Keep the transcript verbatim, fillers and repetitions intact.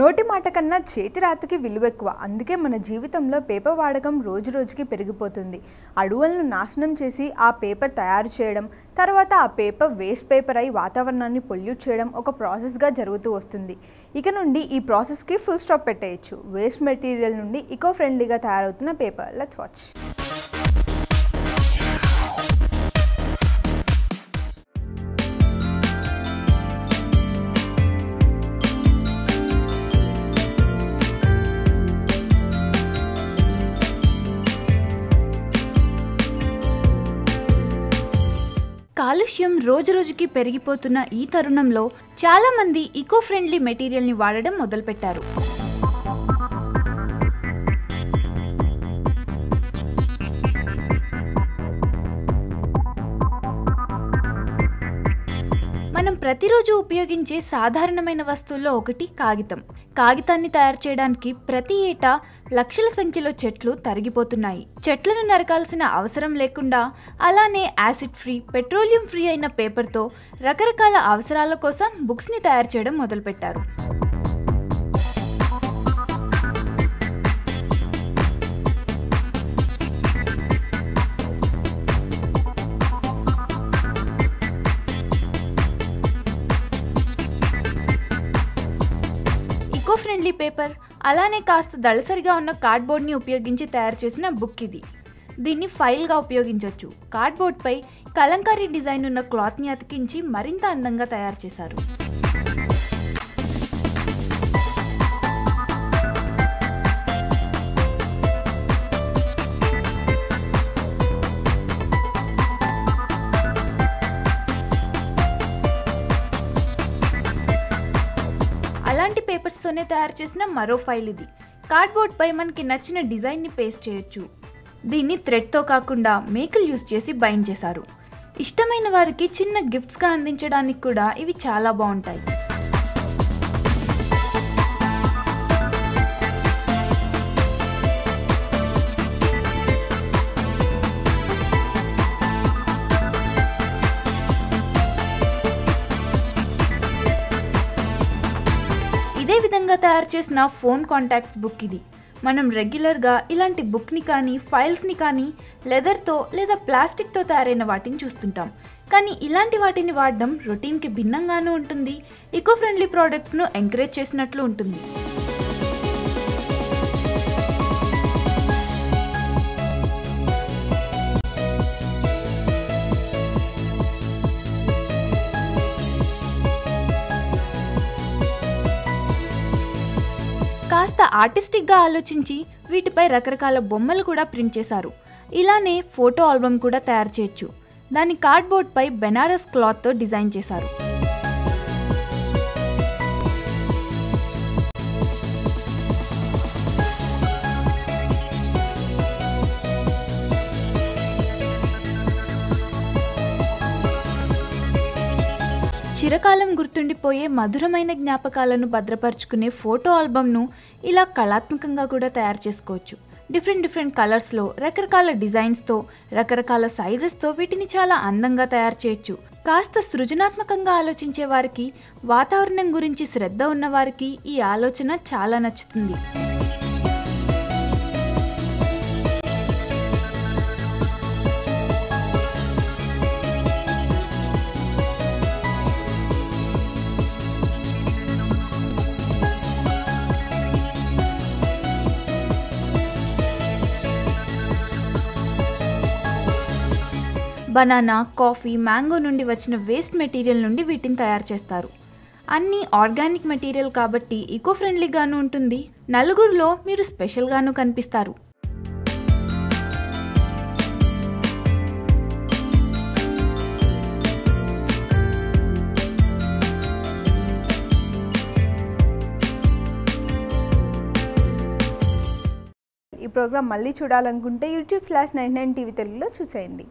నోటి మాట కన్నా చేతి రాతకి విలువ ఎక్కువ. అందుకే మన జీవితంలో పేపర్ వాడకం రోజు రోజుకి పెరిగిపోతుంది. అడవులను నాశనం చేసి ఆ పేపర్ తయారు చేయడం, తర్వాత ఆ పేపర్ వేస్ట్ పేపర్ అయి వాతావరణాన్ని పొల్యూట్ చేయడం ఒక ప్రాసెస్గా జరుగుతూ వస్తుంది. ఇక నుండి ఈ ప్రాసెస్కి ఫుల్ స్టాప్ పెట్టేయచ్చు. వేస్ట్ మెటీరియల్ నుండి ఈకో ఫ్రెండ్లీగా తయారవుతున్న పేపర్. Let's watch. కాలుష్యం రోజురోజుకి పెరిగిపోతున్న ఈ తరుణంలో చాలామంది ఈకో ఫ్రెండ్లీ మెటీరియల్ని వాడడం మొదలుపెట్టారు. మనం ప్రతిరోజు ఉపయోగించే సాధారణమైన వస్తువుల్లో ఒకటి కాగితం. కాగితాన్ని తయారు చేయడానికి ప్రతి ఏటా లక్షల సంఖ్యలో చెట్లు తరిగిపోతున్నాయి. చెట్లను నరకాల్సిన అవసరం లేకుండా అలానే యాసిడ్ ఫ్రీ, పెట్రోలియం ఫ్రీ అయిన పేపర్తో రకరకాల అవసరాల కోసం బుక్స్ని తయారు చేయడం మొదలుపెట్టారు. ఈకో ఫ్రెండ్లీ పేపర్, అలానే కాస్త దళసరిగా ఉన్న కార్డ్బోర్డ్ని ఉపయోగించి తయారు చేసిన బుక్ ఇది. దీన్ని ఫైల్గా ఉపయోగించవచ్చు. కార్డ్బోర్డ్పై కలంకారీ డిజైన్ ఉన్న క్లాత్ని అతికించి మరింత అందంగా తయారు చేశారు. అలాంటి పేపర్స్తోనే తయారు చేసిన మరో ఫైల్ ఇది. కార్డ్బోర్డ్ పై మనకి నచ్చిన డిజైన్ని పేస్ట్ చేయొచ్చు. దీన్ని థ్రెడ్తో కాకుండా మేకలు యూజ్ చేసి బైండ్ చేశారు. ఇష్టమైన వారికి చిన్న గిఫ్ట్స్గా అందించడానికి కూడా ఇవి చాలా బాగుంటాయి. ఇదే విధంగా తయారు చేసిన ఫోన్ కాంటాక్ట్స్ బుక్ ఇది. మనం రెగ్యులర్గా ఇలాంటి బుక్ని కానీ ఫైల్స్ని కానీ లెదర్తో లేదా ప్లాస్టిక్తో తయారైన వాటిని చూస్తుంటాం. కానీ ఇలాంటి వాటిని వాడడం రొటీన్కి భిన్నంగానూ ఉంటుంది. ఈకో ఫ్రెండ్లీ ప్రోడక్ట్స్ను ఎంకరేజ్ చేసినట్లు ఉంటుంది. కాస్త ఆర్టిస్టిక్గా ఆలోచించి వీటిపై రకరకాల బొమ్మలు కూడా ప్రింట్ చేశారు. ఇలానే ఫోటో ఆల్బమ్ కూడా తయారు చేయొచ్చు. దాన్ని కార్డ్బోర్డ్పై బెనారస్ క్లాత్తో డిజైన్ చేశారు. చిరకాలం గుర్తుండిపోయే మధురమైన జ్ఞాపకాలను భద్రపరుచుకునే ఫోటో ఆల్బమ్ను ఇలా కళాత్మకంగా కూడా తయారు చేసుకోవచ్చు. డిఫరెంట్ డిఫరెంట్ కలర్స్లో, రకరకాల డిజైన్స్తో, రకరకాల సైజెస్తో వీటిని చాలా అందంగా తయారు చేయొచ్చు. కాస్త సృజనాత్మకంగా ఆలోచించే వారికి, వాతావరణం గురించి శ్రద్ధ ఉన్నవారికి ఈ ఆలోచన చాలా నచ్చుతుంది. బనానా, కాఫీ, మ్యాంగో నుండి వచ్చిన వేస్ట్ మెటీరియల్ నుండి వీటిని తయారు చేస్తారు. అన్నీ ఆర్గానిక్ మెటీరియల్ కాబట్టి ఈకో ఫ్రెండ్లీగాను ఉంటుంది. నలుగురిలో మీరు స్పెషల్గాను కనిపిస్తారు. ఈ ప్రోగ్రాం మళ్ళీ చూడాలనుకుంటే YouTube slash nine nine TV తెలుగులో చూసేయండి.